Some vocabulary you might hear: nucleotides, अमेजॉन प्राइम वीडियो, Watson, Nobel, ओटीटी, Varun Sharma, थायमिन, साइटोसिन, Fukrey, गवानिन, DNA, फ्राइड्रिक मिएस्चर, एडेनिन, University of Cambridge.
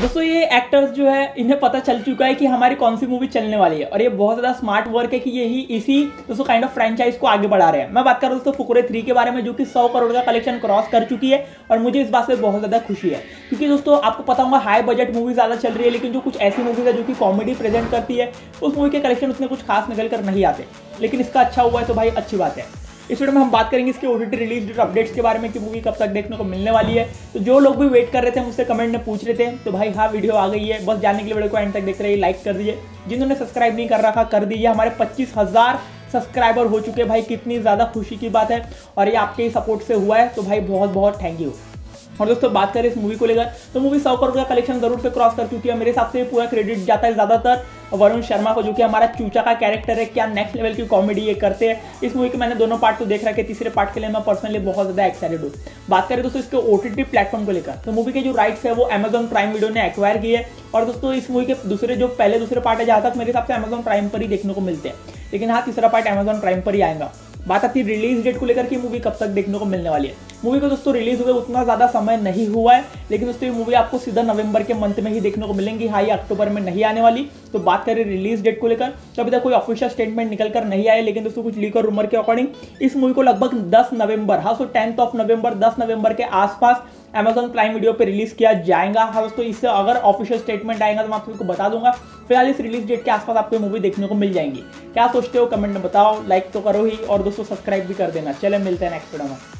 दोस्तों ये एक्टर्स जो है इन्हें पता चल चुका है कि हमारी कौन सी मूवी चलने वाली है और ये बहुत ज़्यादा स्मार्ट वर्क है कि यही इसी दोस्तों काइंड ऑफ फ्रेंचाइज को आगे बढ़ा रहे हैं। मैं बात कर रहा हूँ दोस्तों फुकरे 3 के बारे में, जो कि 100 करोड़ का कलेक्शन क्रॉस कर चुकी है और मुझे इस बात से बहुत ज़्यादा खुशी है क्योंकि दोस्तों आपको पता होगा हाई बजट मूवी ज़्यादा चल रही है, लेकिन जो कुछ ऐसी मूवीज़ है जो कि कॉमेडी प्रेजेंट करती है उस मूवी के कलेक्शन उतने कुछ खास निकल कर नहीं आते, लेकिन इसका अच्छा हुआ है तो भाई अच्छी बात है। इस वीडियो में हम बात करेंगे इसके ओटीटी रिलीज डेट अपडेट्स के बारे में कि मूवी कब तक देखने को मिलने वाली है। तो जो लोग भी वेट कर रहे थे मुझसे कमेंट में पूछ रहे थे तो भाई हाँ वीडियो आ गई है। बस जानने के लिए वीडियो को एंड तक देखते रहिए, लाइक कर दीजिए, जिन्होंने सब्सक्राइब नहीं कर रखा कर दीजिए। हमारे 25,000 सब्सक्राइबर हो चुके भाई, कितनी ज़्यादा खुशी की बात है और ये आपके सपोर्ट से हुआ है तो भाई बहुत बहुत थैंक यू। और दोस्तों बात करें इस मूवी को लेकर तो मूवी 100 करोड़ का कलेक्शन जरूर से क्रॉस कर चुकी है। मेरे हिसाब से पूरा क्रेडिट जाता है ज़्यादातर वरुण शर्मा को, जो कि हमारा चूचा का कैरेक्टर है। क्या नेक्स्ट लेवल की कॉमेडी ये करते हैं। इस मूवी के मैंने दोनों पार्ट तो देख रखे, तीसरे पार्ट के लिए मैं पर्सनली बहुत ज़्यादा एक्साइटेड हूँ। बात करें दोस्तों इसके ओटीटी प्लेटफॉर्म को लेकर तो मूवी के जो राइट्स है वो अमेजॉन प्राइम वीडियो ने एक्वायर किए और दोस्तों इस मूवी के दूसरे पार्ट है जहाँ तक मेरे हिसाब से अमेजॉन प्राइम पर ही देखने को मिलते हैं, लेकिन हाँ तीसरा पार्ट अमेजॉन प्राइम पर ही आएगा। बात आती है रिलीज डेट को लेकर कि मूवी कब तक देखने को मिलने वाली है। मूवी को दोस्तों रिलीज हुए उतना ज़्यादा समय नहीं हुआ है, लेकिन दोस्तों ये मूवी आपको सीधा नवंबर के मंथ में ही देखने को मिलेंगी। हाँ ये अक्टूबर में नहीं आने वाली। तो बात करें रिलीज डेट को लेकर तो अभी तक कोई ऑफिशियल स्टेटमेंट निकल कर नहीं आया, लेकिन दोस्तों कुछ लीक और रूमर के अकॉर्डिंग इस मूवी को लगभग 10 नवंबर, हाँ सो 10 नवंबर 10 नवंबर के आसपास अमेजॉन प्राइम वीडियो पर रिलीज किया जाएगा। हाँ दोस्तों इससे अगर ऑफिशियल स्टेटमेंट आएगा तो मैं आपको बता दूंगा। फिलहाल इस रिलीज डेट के आसपास आपको मूवी देखने को मिल जाएंगी। क्या सोचते हो कमेंट में बताओ, लाइक तो करो ही और दोस्तों सब्सक्राइब भी कर देना। चले मिलते हैं नेक्स्ट वीडियो में।